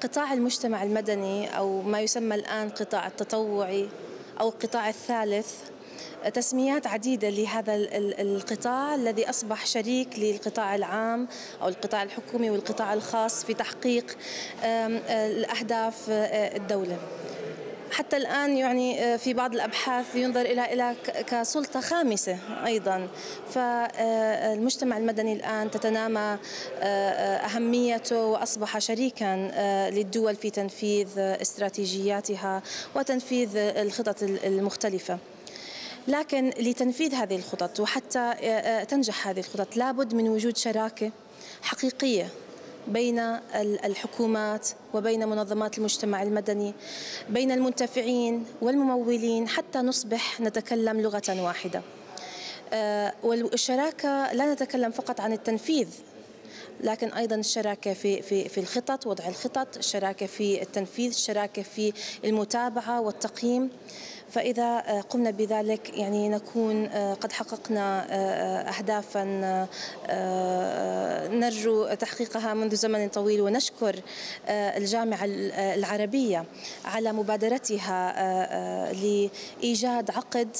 قطاع المجتمع المدني أو ما يسمى الآن قطاع التطوعي أو القطاع الثالث، تسميات عديدة لهذا القطاع الذي أصبح شريك للقطاع العام أو القطاع الحكومي والقطاع الخاص في تحقيق الأهداف الدولة. حتى الآن يعني في بعض الأبحاث ينظر إلى كسلطة خامسة أيضا، فالمجتمع المدني الآن تتنامى أهميته وأصبح شريكا للدول في تنفيذ استراتيجياتها وتنفيذ الخطط المختلفة. لكن لتنفيذ هذه الخطط وحتى تنجح هذه الخطط لابد من وجود شراكة حقيقية بين الحكومات وبين منظمات المجتمع المدني، بين المنتفعين والممولين، حتى نصبح نتكلم لغة واحدة. والشراكة لا نتكلم فقط عن التنفيذ، لكن أيضا الشراكة في الخطط، وضع الخطط، الشراكة في التنفيذ، الشراكة في المتابعة والتقييم. فإذا قمنا بذلك يعني نكون قد حققنا أهدافا نرجو تحقيقها منذ زمن طويل. ونشكر الجامعة العربية على مبادرتها لإيجاد عقد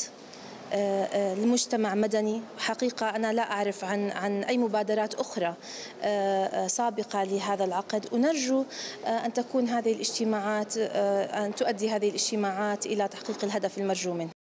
المجتمع مدني. حقيقة أنا لا أعرف عن أي مبادرات أخرى سابقة لهذا العقد، ونرجو أن تكون هذه الاجتماعات، أن تؤدي هذه الاجتماعات إلى تحقيق الهدف المرجو منه.